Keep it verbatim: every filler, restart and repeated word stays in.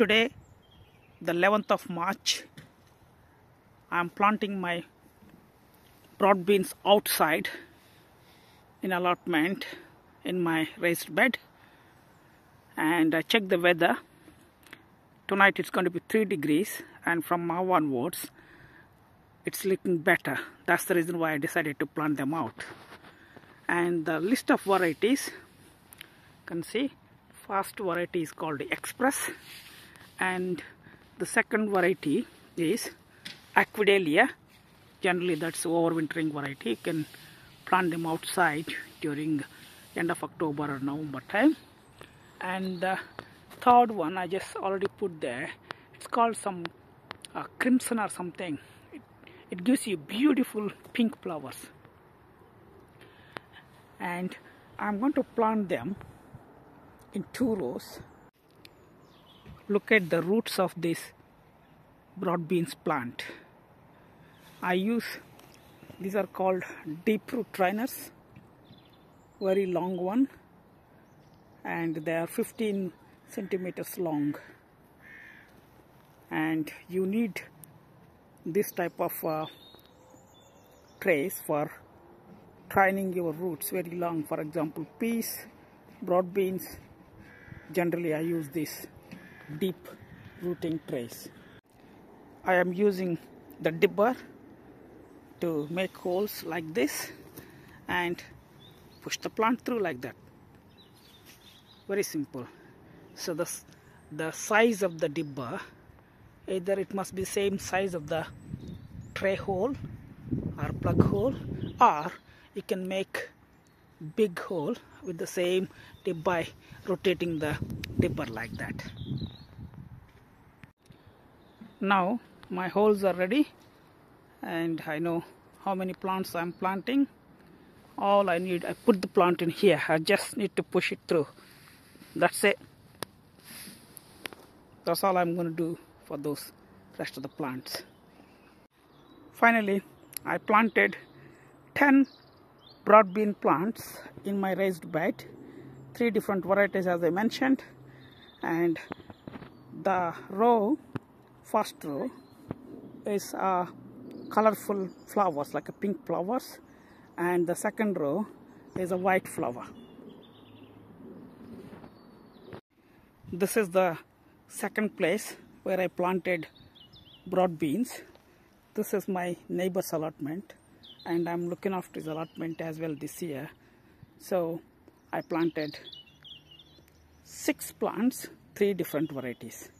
Today, the eleventh of March, I am planting my broad beans outside in allotment in my raised bed, and I checked the weather. Tonight it's going to be three degrees, and from now onwards it's looking better. That's the reason why I decided to plant them out. And the list of varieties, you can see, first variety is called Express, and the second variety is Aquadulce. Generally that's overwintering variety. You can plant them outside during end of October or November time. And the third one I just already put there. It's called some uh, crimson or something. It, it gives you beautiful pink flowers. And I'm going to plant them in two rows. Look at the roots of this broad beans plant. I use, these are called deep root trainers, very long one, and they are fifteen centimeters long. And you need this type of uh, trays for training your roots very long. For example, peas, broad beans, generally I use these deep rooting trays. I am using the dibber to make holes like this and push the plant through like that. Very simple. So the, the size of the dibber, either it must be same size of the tray hole or plug hole, or you can make big hole with the same dip by rotating the dipper like that. Now my holes are ready, and I know how many plants I'm planting. All I need, I put the plant in here. I just need to push it through. That's it. That's all I'm going to do for those rest of the plants. Finally, I planted ten broad bean plants in my raised bed, three different varieties as I mentioned, and the row, first row, is uh, colorful flowers like a pink flowers, and the second row is a white flower. This is the second place where I planted broad beans. This is my neighbor's allotment, and I'm looking after his allotment as well this year. So I planted six plants, three different varieties.